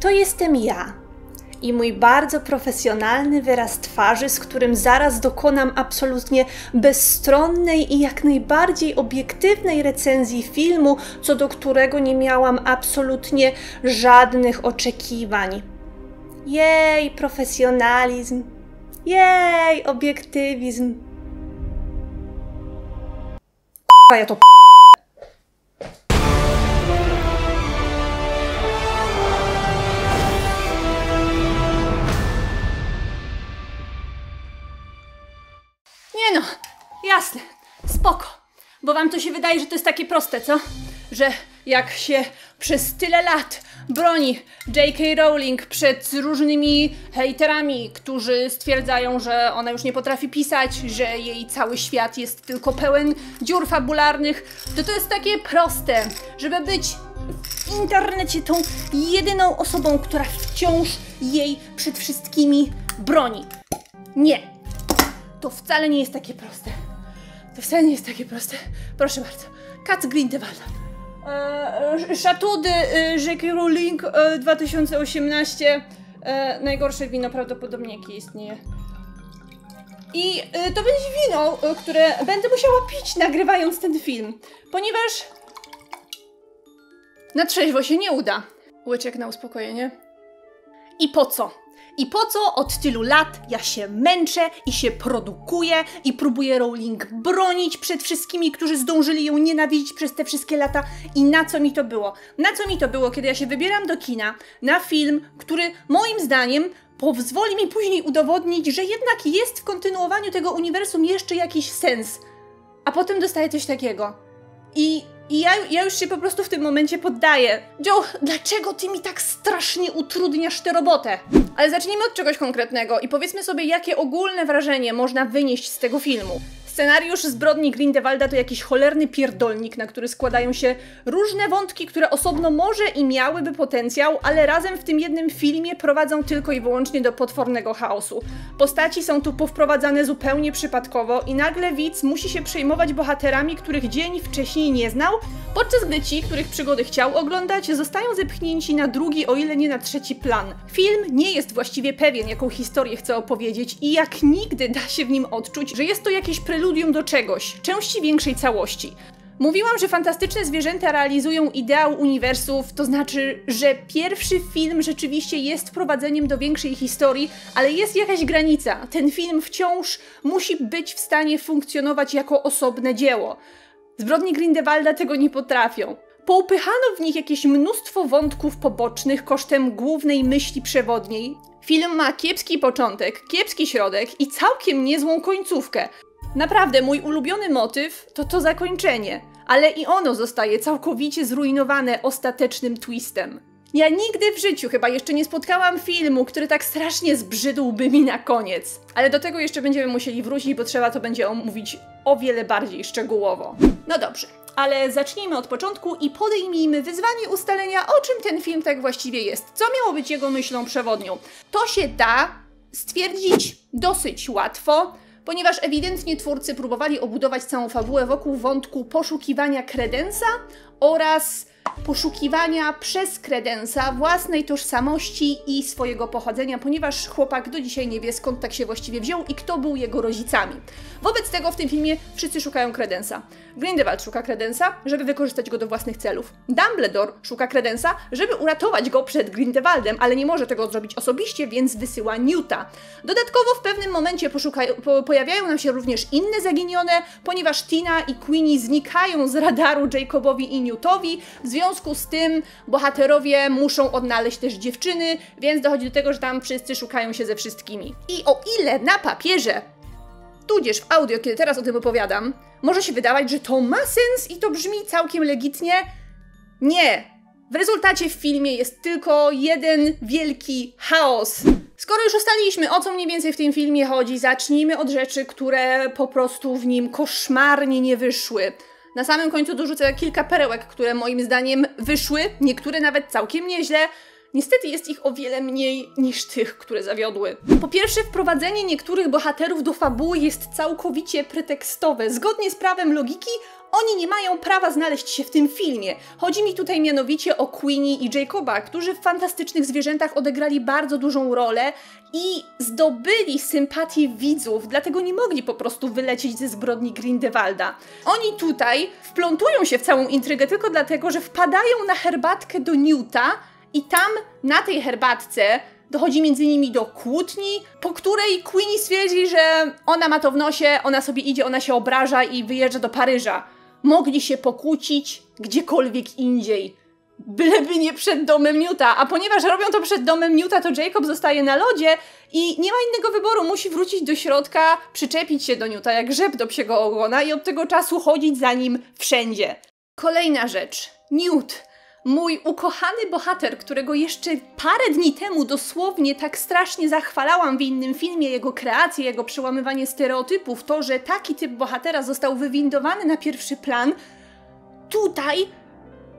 To jestem ja i mój bardzo profesjonalny wyraz twarzy, z którym zaraz dokonam absolutnie bezstronnej i jak najbardziej obiektywnej recenzji filmu, co do którego nie miałam absolutnie żadnych oczekiwań. Jej, profesjonalizm! Jej, obiektywizm! K***a, ja to p***. Nie no, jasne, spoko, bo wam to się wydaje, że to jest takie proste, co? Że jak się przez tyle lat broni J.K. Rowling przed różnymi hejterami, którzy stwierdzają, że ona już nie potrafi pisać, że jej cały świat jest tylko pełen dziur fabularnych, to to jest takie proste, żeby być w internecie tą jedyną osobą, która wciąż jej przed wszystkimi broni. Nie. To wcale nie jest takie proste. To wcale nie jest takie proste. Proszę bardzo. Kat z Grindelwalda. Chateau de J.K. Rowling 2018. Najgorsze wino prawdopodobnie jakie istnieje. I to będzie wino, które będę musiała pić nagrywając ten film. Ponieważ na trzeźwo się nie uda. Łyczek na uspokojenie. I po co? I po co od tylu lat ja się męczę i się produkuję i próbuję Rowling bronić przed wszystkimi, którzy zdążyli ją nienawidzić przez te wszystkie lata i na co mi to było? Na co mi to było, kiedy ja się wybieram do kina na film, który moim zdaniem pozwoli mi później udowodnić, że jednak jest w kontynuowaniu tego uniwersum jeszcze jakiś sens, a potem dostaję coś takiego. I ja już się po prostu w tym momencie poddaję. Joe, dlaczego ty mi tak strasznie utrudniasz tę robotę? Ale zacznijmy od czegoś konkretnego i powiedzmy sobie, jakie ogólne wrażenie można wynieść z tego filmu. Scenariusz Zbrodni Grindelwalda to jakiś cholerny pierdolnik, na który składają się różne wątki, które osobno może i miałyby potencjał, ale razem w tym jednym filmie prowadzą tylko i wyłącznie do potwornego chaosu. Postaci są tu powprowadzane zupełnie przypadkowo i nagle widz musi się przejmować bohaterami, których dzień wcześniej nie znał, podczas gdy ci, których przygody chciał oglądać, zostają zepchnięci na drugi, o ile nie na trzeci plan. Film nie jest właściwie pewien, jaką historię chce opowiedzieć i jak nigdy da się w nim odczuć, że jest to jakiś preludium do czegoś, części większej całości. Mówiłam, że Fantastyczne Zwierzęta realizują ideał uniwersów, to znaczy, że pierwszy film rzeczywiście jest wprowadzeniem do większej historii, ale jest jakaś granica. Ten film wciąż musi być w stanie funkcjonować jako osobne dzieło. Zbrodnie Grindelwalda tego nie potrafią. Poupychano w nich jakieś mnóstwo wątków pobocznych kosztem głównej myśli przewodniej. Film ma kiepski początek, kiepski środek i całkiem niezłą końcówkę. Naprawdę, mój ulubiony motyw to to zakończenie, ale i ono zostaje całkowicie zrujnowane ostatecznym twistem. Ja nigdy w życiu chyba jeszcze nie spotkałam filmu, który tak strasznie zbrzydłby mi na koniec. Ale do tego jeszcze będziemy musieli wrócić, bo trzeba to będzie omówić o wiele bardziej szczegółowo. No dobrze, ale zacznijmy od początku i podejmijmy wyzwanie ustalenia, o czym ten film tak właściwie jest. Co miało być jego myślą przewodnią? To się da stwierdzić dosyć łatwo, ponieważ ewidentnie twórcy próbowali obudować całą fabułę wokół wątku poszukiwania kredensa oraz poszukiwania przez kredensa własnej tożsamości i swojego pochodzenia, ponieważ chłopak do dzisiaj nie wie, skąd tak się właściwie wziął i kto był jego rodzicami. Wobec tego w tym filmie wszyscy szukają kredensa. Grindelwald szuka kredensa, żeby wykorzystać go do własnych celów. Dumbledore szuka kredensa, żeby uratować go przed Grindelwaldem, ale nie może tego zrobić osobiście, więc wysyła Newta. Dodatkowo w pewnym momencie pojawiają nam się również inne zaginione, ponieważ Tina i Queenie znikają z radaru Jacobowi i Newtowi. W związku z tym bohaterowie muszą odnaleźć też dziewczyny, więc dochodzi do tego, że tam wszyscy szukają się ze wszystkimi. I o ile na papierze, tudzież w audio, kiedy teraz o tym opowiadam, może się wydawać, że to ma sens i to brzmi całkiem legitnie, nie. W rezultacie w filmie jest tylko jeden wielki chaos. Skoro już ustaliliśmy, o co mniej więcej w tym filmie chodzi, zacznijmy od rzeczy, które po prostu w nim koszmarnie nie wyszły. Na samym końcu dorzucę kilka perełek, które moim zdaniem wyszły, niektóre nawet całkiem nieźle. Niestety jest ich o wiele mniej niż tych, które zawiodły. Po pierwsze, wprowadzenie niektórych bohaterów do fabuły jest całkowicie pretekstowe. Zgodnie z prawem logiki Oni nie mają prawa znaleźć się w tym filmie. Chodzi mi tutaj mianowicie o Queenie i Jacoba, którzy w Fantastycznych Zwierzętach odegrali bardzo dużą rolę i zdobyli sympatię widzów, dlatego nie mogli po prostu wylecieć ze zbrodni Grindelwalda. Oni tutaj wplątują się w całą intrygę tylko dlatego, że wpadają na herbatkę do Newta i tam, na tej herbatce, dochodzi między nimi do kłótni, po której Queenie stwierdzi, że ona ma to w nosie, ona sobie idzie, ona się obraża i wyjeżdża do Paryża. Mogli się pokłócić gdziekolwiek indziej, byleby nie przed domem Newta, a ponieważ robią to przed domem Newta, to Jacob zostaje na lodzie i nie ma innego wyboru, musi wrócić do środka, przyczepić się do Newta jak rzep do psiego ogona i od tego czasu chodzić za nim wszędzie. Kolejna rzecz. Newt. Mój ukochany bohater, którego jeszcze parę dni temu dosłownie tak strasznie zachwalałam w innym filmie, jego kreację, jego przełamywanie stereotypów, to, że taki typ bohatera został wywindowany na pierwszy plan, tutaj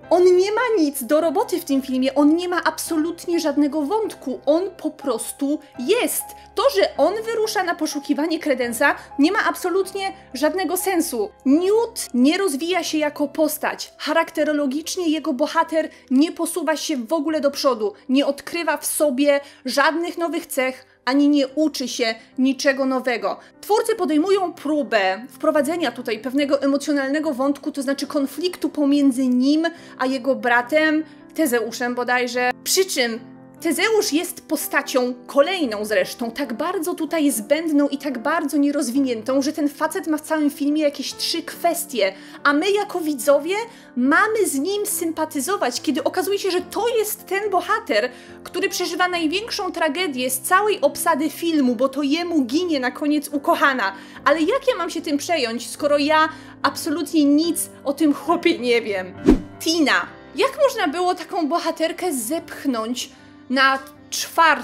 on nie ma nic do roboty w tym filmie, on nie ma absolutnie żadnego wątku, on po prostu jest. To, że on wyrusza na poszukiwanie Kredensa, nie ma absolutnie żadnego sensu. Newt nie rozwija się jako postać, charakterologicznie jego bohater nie posuwa się w ogóle do przodu, nie odkrywa w sobie żadnych nowych cech, ani nie uczy się niczego nowego. Twórcy podejmują próbę wprowadzenia tutaj pewnego emocjonalnego wątku, to znaczy konfliktu pomiędzy nim a jego bratem, Tezeuszem bodajże, przy czym Tezeusz jest postacią kolejną zresztą, tak bardzo tutaj zbędną i tak bardzo nierozwiniętą, że ten facet ma w całym filmie jakieś 3 kwestie, a my jako widzowie mamy z nim sympatyzować, kiedy okazuje się, że to jest ten bohater, który przeżywa największą tragedię z całej obsady filmu, bo to jemu ginie na koniec ukochana. Ale jak ja mam się tym przejąć, skoro ja absolutnie nic o tym chłopie nie wiem? Tina. Jak można było taką bohaterkę zepchnąć na 4.,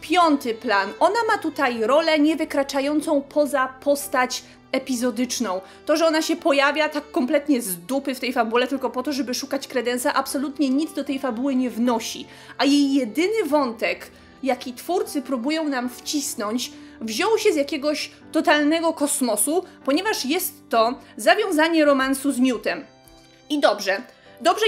5. plan? Ona ma tutaj rolę niewykraczającą poza postać epizodyczną. To, że ona się pojawia tak kompletnie z dupy w tej fabule tylko po to, żeby szukać Kredensa, absolutnie nic do tej fabuły nie wnosi. A jej jedyny wątek, jaki twórcy próbują nam wcisnąć, wziął się z jakiegoś totalnego kosmosu, ponieważ jest to zawiązanie romansu z Newtem. I dobrze,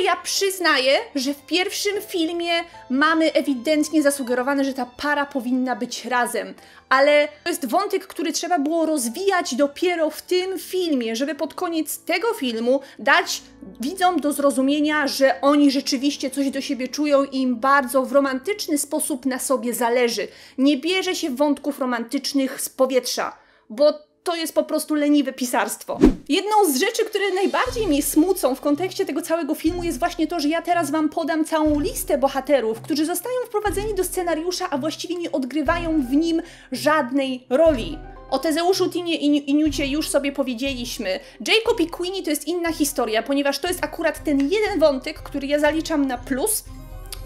ja przyznaję, że w pierwszym filmie mamy ewidentnie zasugerowane, że ta para powinna być razem, ale to jest wątek, który trzeba było rozwijać dopiero w tym filmie, żeby pod koniec tego filmu dać widzom do zrozumienia, że oni rzeczywiście coś do siebie czują i im bardzo w romantyczny sposób na sobie zależy. Nie bierze się wątków romantycznych z powietrza, bo to jest po prostu leniwe pisarstwo. Jedną z rzeczy, które najbardziej mnie smucą w kontekście tego całego filmu, jest właśnie to, że ja teraz wam podam całą listę bohaterów, którzy zostają wprowadzeni do scenariusza, a właściwie nie odgrywają w nim żadnej roli. O Tezeuszu, Tinie i Newcie już sobie powiedzieliśmy. Jacob i Queenie to jest inna historia, ponieważ to jest akurat ten jeden wątek, który ja zaliczam na plus.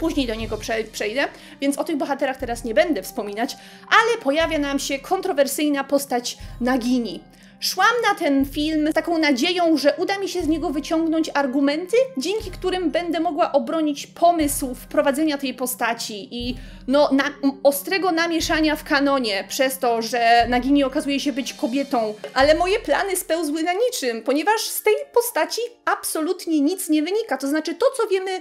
Później do niego przejdę, więc o tych bohaterach teraz nie będę wspominać, ale pojawia nam się kontrowersyjna postać Nagini. Szłam na ten film z taką nadzieją, że uda mi się z niego wyciągnąć argumenty, dzięki którym będę mogła obronić pomysł wprowadzenia tej postaci i ostrego namieszania w kanonie przez to, że Nagini okazuje się być kobietą. Ale moje plany spełzły na niczym, ponieważ z tej postaci absolutnie nic nie wynika. To znaczy to, co wiemy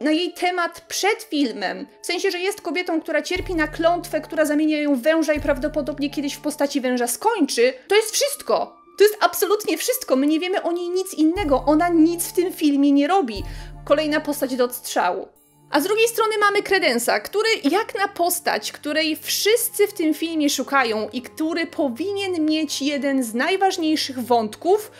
na jej temat przed filmem, w sensie, że jest kobietą, która cierpi na klątwę, która zamienia ją w węża i prawdopodobnie kiedyś w postaci węża skończy, to jest wszystko. To jest absolutnie wszystko, my nie wiemy o niej nic innego, ona nic w tym filmie nie robi. Kolejna postać do odstrzału. A z drugiej strony mamy Kredensa, który jak na postać, której wszyscy w tym filmie szukają i który powinien mieć jeden z najważniejszych wątków,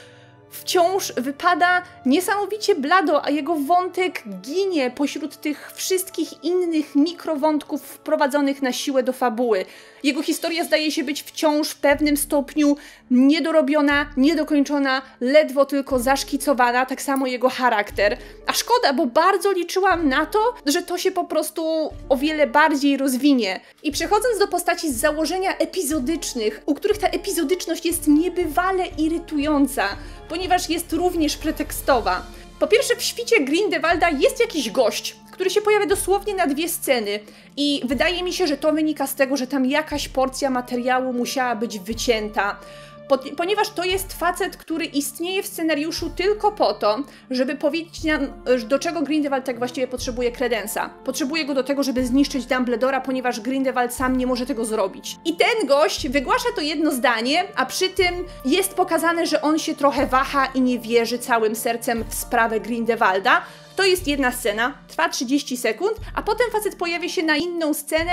wciąż wypada niesamowicie blado, a jego wątek ginie pośród tych wszystkich innych mikrowątków wprowadzonych na siłę do fabuły. Jego historia zdaje się być wciąż w pewnym stopniu niedorobiona, niedokończona, ledwo tylko zaszkicowana, tak samo jego charakter. A szkoda, bo bardzo liczyłam na to, że to się po prostu o wiele bardziej rozwinie. I przechodząc do postaci z założenia epizodycznych, u których ta epizodyczność jest niebywale irytująca, ponieważ jest również pretekstowa. Po pierwsze, w świcie Grindelwalda jest jakiś gość, który się pojawia dosłownie na 2 sceny i wydaje mi się, że to wynika z tego, że tam jakaś porcja materiału musiała być wycięta. ponieważ to jest facet, który istnieje w scenariuszu tylko po to, żeby powiedzieć nam, do czego Grindelwald tak właściwie potrzebuje kredensa. Potrzebuje go do tego, żeby zniszczyć Dumbledora, ponieważ Grindelwald sam nie może tego zrobić. I ten gość wygłasza to jedno zdanie, a przy tym jest pokazane, że on się trochę waha i nie wierzy całym sercem w sprawę Grindelwalda. To jest jedna scena, trwa 30 sekund, a potem facet pojawia się na inną scenę,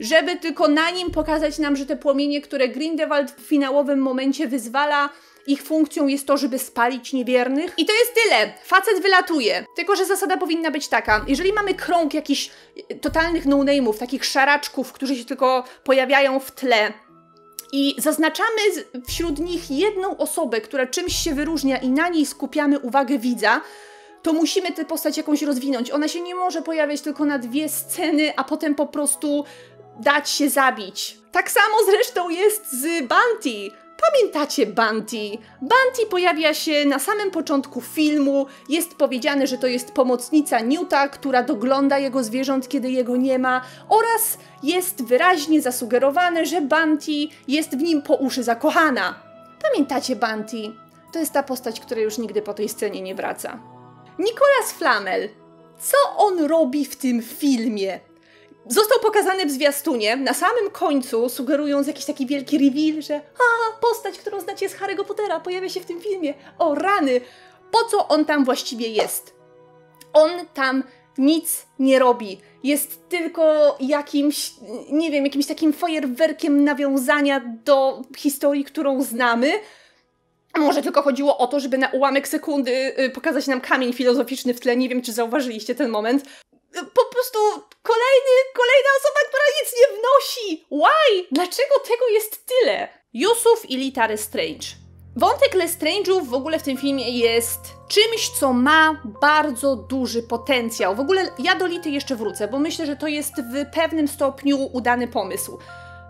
żeby tylko na nim pokazać nam, że te płomienie, które Grindelwald w finałowym momencie wyzwala, ich funkcją jest to, żeby spalić niewiernych. I to jest tyle. Facet wylatuje. Tylko że zasada powinna być taka. Jeżeli mamy krąg jakichś totalnych no-name'ów, takich szaraczków, którzy się tylko pojawiają w tle, i zaznaczamy wśród nich jedną osobę, która czymś się wyróżnia i na niej skupiamy uwagę widza, to musimy tę postać jakąś rozwinąć. Ona się nie może pojawiać tylko na dwie sceny, a potem po prostu dać się zabić. Tak samo zresztą jest z Bunty. Pamiętacie Bunty? Bunty pojawia się na samym początku filmu, jest powiedziane, że to jest pomocnica Newta, która dogląda jego zwierząt, kiedy jego nie ma, oraz jest wyraźnie zasugerowane, że Bunty jest w nim po uszy zakochana. Pamiętacie Bunty? To jest ta postać, która już nigdy po tej scenie nie wraca. Nicolas Flamel. Co on robi w tym filmie? Został pokazany w zwiastunie, na samym końcu sugerując jakiś taki wielki reveal, że postać, którą znacie z Harry'ego Pottera, pojawia się w tym filmie. O rany! Po co on tam właściwie jest? On tam nic nie robi. Jest tylko jakimś, nie wiem, jakimś takim fajerwerkiem nawiązania do historii, którą znamy. Może tylko chodziło o to, żeby na ułamek sekundy pokazać nam kamień filozoficzny w tle. Nie wiem, czy zauważyliście ten moment. Po prostu kolejna osoba, która nic nie wnosi. Why? Dlaczego tego jest tyle? Yusuf i Lita Lestrange. Wątek Lestrange'ów w ogóle w tym filmie jest czymś, co ma bardzo duży potencjał. W ogóle ja do Lity jeszcze wrócę, bo myślę, że to jest w pewnym stopniu udany pomysł.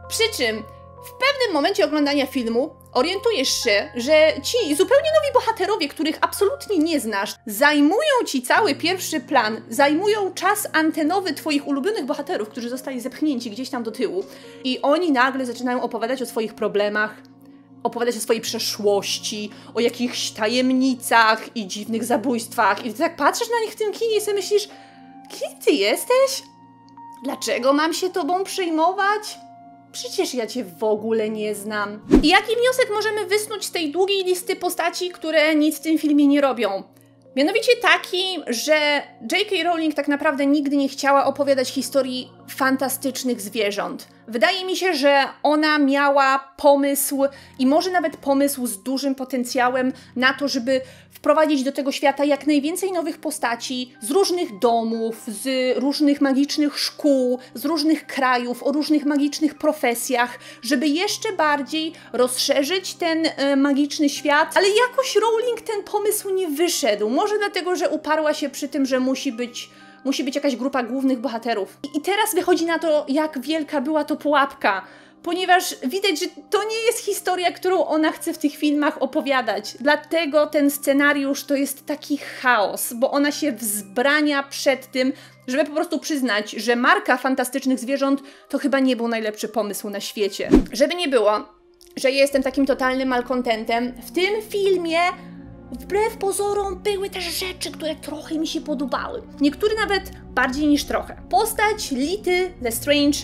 Przy czym w pewnym momencie oglądania filmu orientujesz się, że ci zupełnie nowi bohaterowie, których absolutnie nie znasz, zajmują ci cały pierwszy plan, zajmują czas antenowy twoich ulubionych bohaterów, którzy zostali zepchnięci gdzieś tam do tyłu i oni nagle zaczynają opowiadać o swoich problemach, opowiadać o swojej przeszłości, o jakichś tajemnicach i dziwnych zabójstwach i ty tak patrzysz na nich w tym kinie i sobie myślisz, kim ty jesteś? Dlaczego mam się tobą przejmować? Przecież ja cię w ogóle nie znam. I jaki wniosek możemy wysnuć z tej długiej listy postaci, które nic w tym filmie nie robią? Mianowicie taki, że J.K. Rowling tak naprawdę nigdy nie chciała opowiadać historii fantastycznych zwierząt. Wydaje mi się, że ona miała pomysł i może nawet pomysł z dużym potencjałem na to, żeby wprowadzić do tego świata jak najwięcej nowych postaci z różnych domów, z różnych magicznych szkół, z różnych krajów, o różnych magicznych profesjach, żeby jeszcze bardziej rozszerzyć ten magiczny świat, ale jakoś Rowling ten pomysł nie wyszedł. Może dlatego, że uparła się przy tym, że musi być jakaś grupa głównych bohaterów. I teraz wychodzi na to, jak wielka była to pułapka, ponieważ widać, że to nie jest historia, którą ona chce w tych filmach opowiadać. Dlatego ten scenariusz to jest taki chaos, bo ona się wzbrania przed tym, żeby po prostu przyznać, że marka fantastycznych zwierząt to chyba nie był najlepszy pomysł na świecie. Żeby nie było, że jestem takim totalnym malkontentem, w tym filmie wbrew pozorom były też rzeczy, które trochę mi się podobały. Niektóre nawet bardziej niż trochę. Postać Lity Lestrange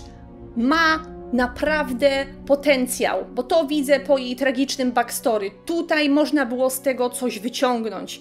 ma naprawdę potencjał, bo to widzę po jej tragicznym backstory. Tutaj można było z tego coś wyciągnąć.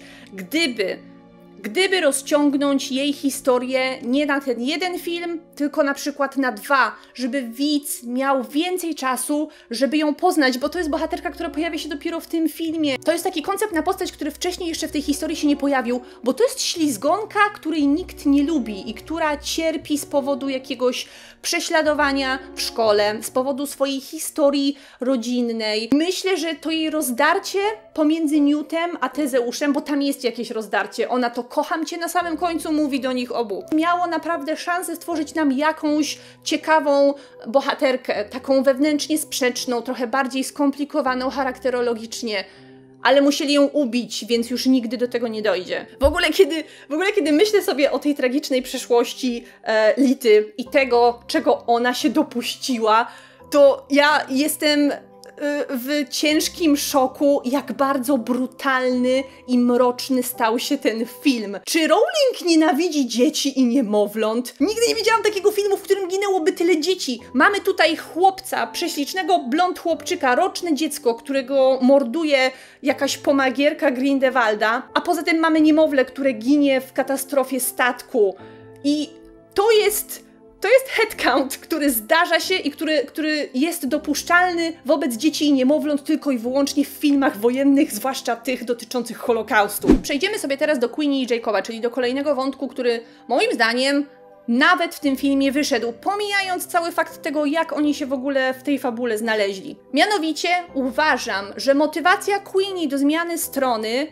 Gdyby rozciągnąć jej historię nie na ten jeden film, tylko na przykład na dwa, żeby widz miał więcej czasu, żeby ją poznać, bo to jest bohaterka, która pojawia się dopiero w tym filmie. To jest taki koncept na postać, który wcześniej jeszcze w tej historii się nie pojawił, bo to jest ślizgonka, której nikt nie lubi i która cierpi z powodu jakiegoś prześladowania w szkole, z powodu swojej historii rodzinnej. Myślę, że to jej rozdarcie pomiędzy Newtem a Tezeuszem, bo tam jest jakieś rozdarcie, ona to kocham cię na samym końcu mówi do nich obu. Miało naprawdę szansę stworzyć nam jakąś ciekawą bohaterkę, taką wewnętrznie sprzeczną, trochę bardziej skomplikowaną charakterologicznie, ale musieli ją ubić, więc już nigdy do tego nie dojdzie. W ogóle kiedy myślę sobie o tej tragicznej przeszłości Lity i tego, czego ona się dopuściła, to ja jestem w ciężkim szoku, jak bardzo brutalny i mroczny stał się ten film. Czy Rowling nienawidzi dzieci i niemowląt? Nigdy nie widziałam takiego filmu, w którym ginęłoby tyle dzieci. Mamy tutaj chłopca, prześlicznego blond chłopczyka, roczne dziecko, którego morduje jakaś pomagierka Grindelwalda, a poza tym mamy niemowlę, które ginie w katastrofie statku. I to jest headcount, który zdarza się i który jest dopuszczalny wobec dzieci i niemowląt tylko i wyłącznie w filmach wojennych, zwłaszcza tych dotyczących Holokaustu. Przejdziemy sobie teraz do Queenie i Jacoba, czyli do kolejnego wątku, który moim zdaniem nawet w tym filmie wyszedł, pomijając cały fakt tego, jak oni się w ogóle w tej fabule znaleźli. Mianowicie uważam, że motywacja Queenie do zmiany strony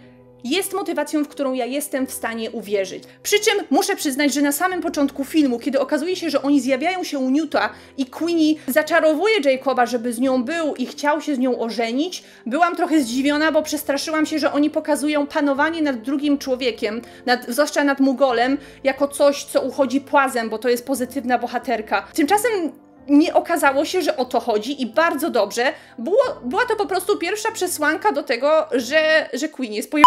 jest motywacją, w którą ja jestem w stanie uwierzyć. Przy czym muszę przyznać, że na samym początku filmu, kiedy okazuje się, że oni zjawiają się u Newta i Queenie zaczarowuje Jacoba, żeby z nią był i chciał się z nią ożenić, byłam trochę zdziwiona, bo przestraszyłam się, że oni pokazują panowanie nad drugim człowiekiem, zwłaszcza nad Mugolem, jako coś, co uchodzi płazem, bo to jest pozytywna bohaterka. Tymczasem nie okazało się, że o to chodzi i bardzo dobrze. Była to po prostu pierwsza przesłanka do tego, że Queenie jest pojebana.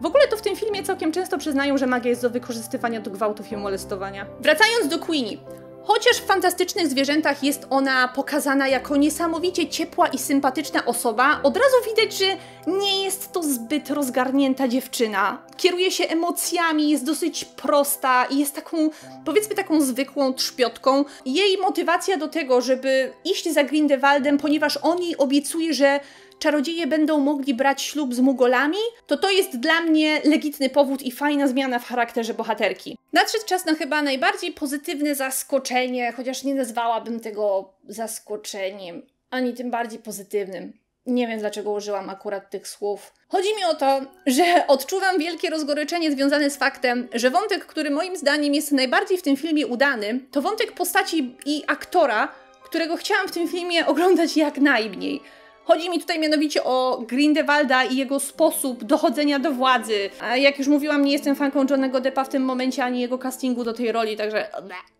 W ogóle to w tym filmie całkiem często przyznają, że magia jest do wykorzystywania do gwałtów i molestowania. Wracając do Queenie. Chociaż w Fantastycznych Zwierzętach jest ona pokazana jako niesamowicie ciepła i sympatyczna osoba, od razu widać, że nie jest to zbyt rozgarnięta dziewczyna. Kieruje się emocjami, jest dosyć prosta i jest taką, powiedzmy, taką zwykłą trzpiotką. Jej motywacja do tego, żeby iść za Grindelwaldem, ponieważ on jej obiecuje, że czarodzieje będą mogli brać ślub z Mugolami, to jest dla mnie legitny powód i fajna zmiana w charakterze bohaterki. Nadszedł czas na chyba najbardziej pozytywne zaskoczenie, chociaż nie nazwałabym tego zaskoczeniem, ani tym bardziej pozytywnym. Nie wiem, dlaczego użyłam akurat tych słów. Chodzi mi o to, że odczuwam wielkie rozgoryczenie związane z faktem, że wątek, który moim zdaniem jest najbardziej w tym filmie udany, to wątek postaci i aktora, którego chciałam w tym filmie oglądać jak najmniej. Chodzi mi tutaj mianowicie o Grindelwalda i jego sposób dochodzenia do władzy. A jak już mówiłam, nie jestem fanką Johnnego Deppa w tym momencie, ani jego castingu do tej roli, także...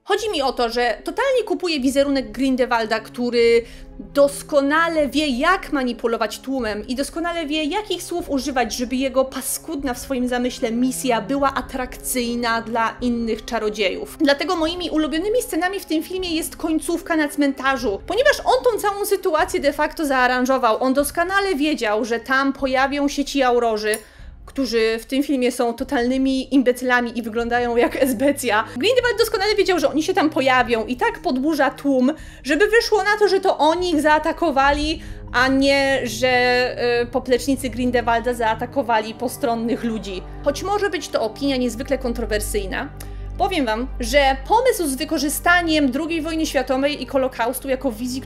Chodzi mi o to, że totalnie kupuję wizerunek Grindelwalda, który doskonale wie, jak manipulować tłumem i doskonale wie, jakich słów używać, żeby jego paskudna w swoim zamyśle misja była atrakcyjna dla innych czarodziejów. Dlatego moimi ulubionymi scenami w tym filmie jest końcówka na cmentarzu, ponieważ on tą całą sytuację de facto zaaranżował. On doskonale wiedział, że tam pojawią się ci aurorzy, którzy w tym filmie są totalnymi imbecylami i wyglądają jak esbecja. Grindelwald doskonale wiedział, że oni się tam pojawią i tak podburza tłum, żeby wyszło na to, że to oni ich zaatakowali, a nie, że poplecznicy Grindelwalda zaatakowali postronnych ludzi. Choć może być to opinia niezwykle kontrowersyjna, powiem wam, że pomysł z wykorzystaniem II wojny światowej i Holokaustu jako wizji,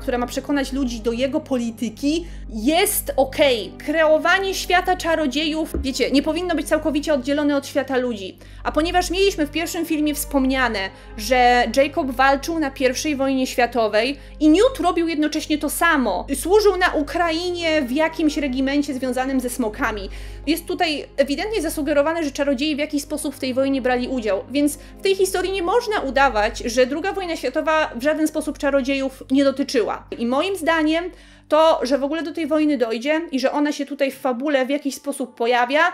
która ma przekonać ludzi do jego polityki, jest okej. Kreowanie świata czarodziejów, wiecie, nie powinno być całkowicie oddzielone od świata ludzi. A ponieważ mieliśmy w pierwszym filmie wspomniane, że Jacob walczył na I wojnie światowej i Newt robił jednocześnie to samo. Służył na Ukrainie w jakimś regimencie związanym ze smokami. Jest tutaj ewidentnie zasugerowane, że czarodzieje w jakiś sposób w tej wojnie brali udział. Więc w tej historii nie można udawać, że II wojna światowa w żaden sposób czarodziejów nie dotyczyła. I moim zdaniem to, że w ogóle do tej wojny dojdzie i że ona się tutaj w fabule w jakiś sposób pojawia,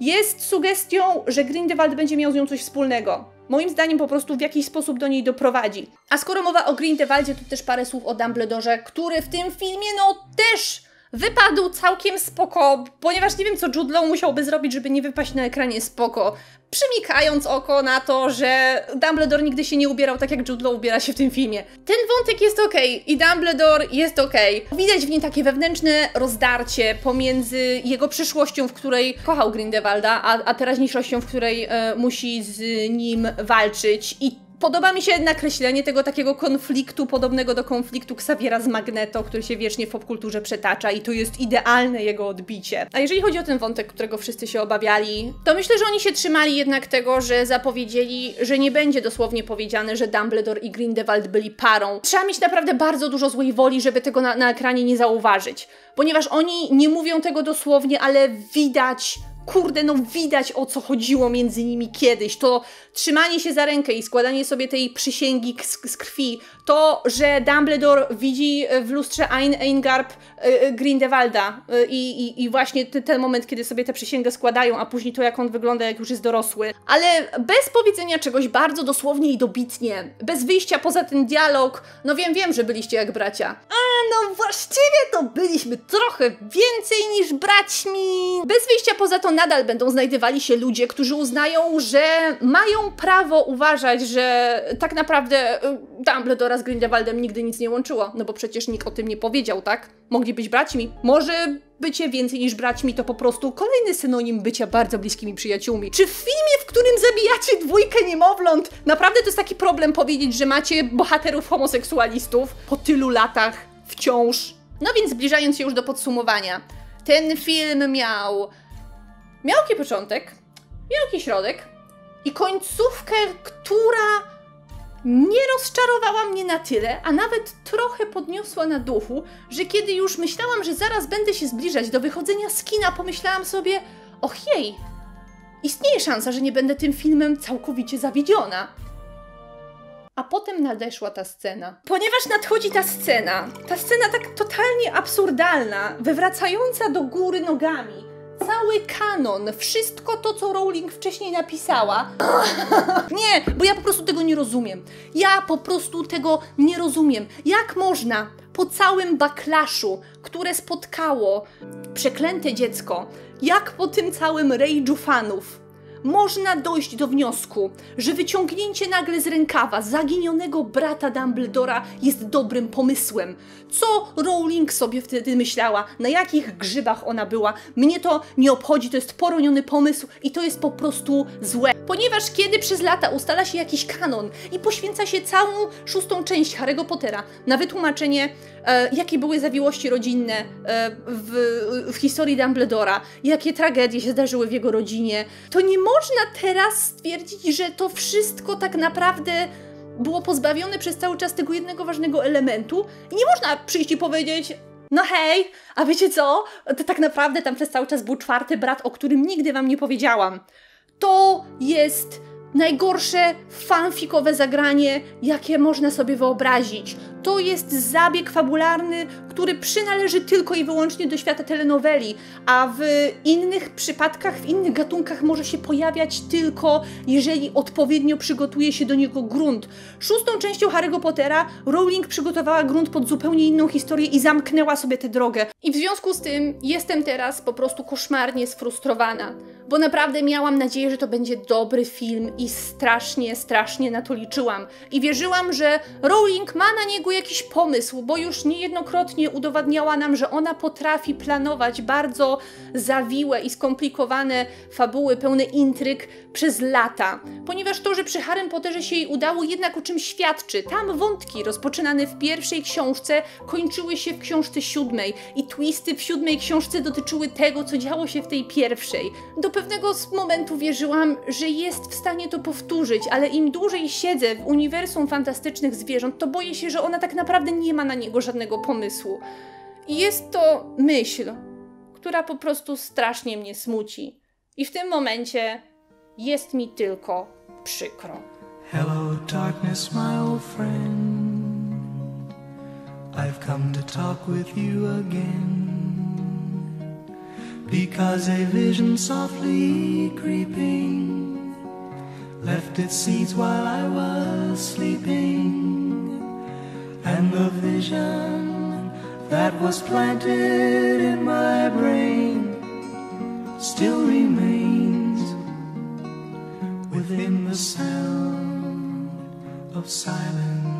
jest sugestią, że Grindelwald będzie miał z nią coś wspólnego. Moim zdaniem po prostu w jakiś sposób do niej doprowadzi. A skoro mowa o Grindelwaldzie, to też parę słów o Dumbledorze, który w tym filmie no też wypadł całkiem spoko, ponieważ nie wiem, co Jude Law musiałby zrobić, żeby nie wypaść na ekranie spoko, przymykając oko na to, że Dumbledore nigdy się nie ubierał tak, jak Jude Law ubiera się w tym filmie. Ten wątek jest okej i Dumbledore jest okej. Widać w nim takie wewnętrzne rozdarcie pomiędzy jego przyszłością, w której kochał Grindelwalda, a teraźniejszością, w której musi z nim walczyć. I podoba mi się nakreślenie tego takiego konfliktu, podobnego do konfliktu Xaviera z Magneto, który się wiecznie w popkulturze przetacza i to jest idealne jego odbicie. A jeżeli chodzi o ten wątek, którego wszyscy się obawiali, to myślę, że oni się trzymali jednak tego, że zapowiedzieli, że nie będzie dosłownie powiedziane, że Dumbledore i Grindelwald byli parą. Trzeba mieć naprawdę bardzo dużo złej woli, żeby tego na ekranie nie zauważyć, ponieważ oni nie mówią tego dosłownie, ale widać kurde, no widać o co chodziło między nimi kiedyś, to trzymanie się za rękę i składanie sobie tej przysięgi z krwi, to, że Dumbledore widzi w lustrze Eingarb Grindelwalda i właśnie ten moment, kiedy sobie tę przysięgę składają, a później to, jak on wygląda, jak już jest dorosły, ale bez powiedzenia czegoś bardzo dosłownie i dobitnie, bez wyjścia poza ten dialog, no wiem, że byliście jak bracia. No właściwie to byliśmy trochę więcej niż braćmi. Bez wyjścia poza to nadal będą znajdowali się ludzie, którzy uznają, że mają prawo uważać, że tak naprawdę Dumbledora z Grindelwaldem nigdy nic nie łączyło, no bo przecież nikt o tym nie powiedział, tak? Mogli być braćmi. Może bycie więcej niż braćmi to po prostu kolejny synonim bycia bardzo bliskimi przyjaciółmi. Czy w filmie, w którym zabijacie dwójkę niemowląt, naprawdę to jest taki problem powiedzieć, że macie bohaterów homoseksualistów po tylu latach wciąż? No więc zbliżając się już do podsumowania, ten film miał miałki początek, miałki środek i końcówkę, która nie rozczarowała mnie na tyle, a nawet trochę podniosła na duchu, że kiedy już myślałam, że zaraz będę się zbliżać do wychodzenia z kina, pomyślałam sobie, och jej, istnieje szansa, że nie będę tym filmem całkowicie zawiedziona. A potem nadeszła ta scena. Ponieważ nadchodzi ta scena tak totalnie absurdalna, wywracająca do góry nogami cały kanon, wszystko to, co Rowling wcześniej napisała. Nie, bo ja po prostu tego nie rozumiem. Jak można po całym backlashu, które spotkało przeklęte dziecko, jak po tym całym rage'u fanów, można dojść do wniosku, że wyciągnięcie nagle z rękawa zaginionego brata Dumbledora jest dobrym pomysłem. Co Rowling sobie wtedy myślała? Na jakich grzybach ona była? Mnie to nie obchodzi, to jest poroniony pomysł i to jest po prostu złe. Ponieważ kiedy przez lata ustala się jakiś kanon i poświęca się całą szóstą część Harry'ego Pottera na wytłumaczenie, jakie były zawiłości rodzinne w historii Dumbledora, jakie tragedie się zdarzyły w jego rodzinie, to nie można teraz stwierdzić, że to wszystko tak naprawdę było pozbawione przez cały czas tego jednego ważnego elementu i nie można przyjść i powiedzieć, no hej, a wiecie co, to tak naprawdę tam przez cały czas był czwarty brat, o którym nigdy wam nie powiedziałam. To jest najgorsze fanfikowe zagranie, jakie można sobie wyobrazić. To jest zabieg fabularny, który przynależy tylko i wyłącznie do świata telenoweli, a w innych przypadkach, w innych gatunkach może się pojawiać tylko, jeżeli odpowiednio przygotuje się do niego grunt. Szóstą częścią Harry'ego Pottera Rowling przygotowała grunt pod zupełnie inną historię i zamknęła sobie tę drogę. I w związku z tym jestem teraz po prostu koszmarnie sfrustrowana, bo naprawdę miałam nadzieję, że to będzie dobry film i strasznie na to liczyłam. I wierzyłam, że Rowling ma na niego jakiś pomysł, bo już niejednokrotnie udowadniała nam, że ona potrafi planować bardzo zawiłe i skomplikowane fabuły, pełne intryg przez lata. Ponieważ to, że przy Harrym Potterze się jej udało, jednak o czym świadczy. Tam wątki rozpoczynane w pierwszej książce kończyły się w książce siódmej i twisty w siódmej książce dotyczyły tego, co działo się w tej pierwszej. Do pewnego momentu wierzyłam, że jest w stanie to powtórzyć, ale im dłużej siedzę w uniwersum fantastycznych zwierząt, to boję się, że ona tak naprawdę nie ma na niego żadnego pomysłu. I jest to myśl, która po prostu strasznie mnie smuci. I w tym momencie jest mi tylko przykro. Hello darkness my old friend. I've come to talk with you again. Because a vision softly creeping left its seeds while I was sleeping, and the vision that was planted in my brain still remains within the sound of silence.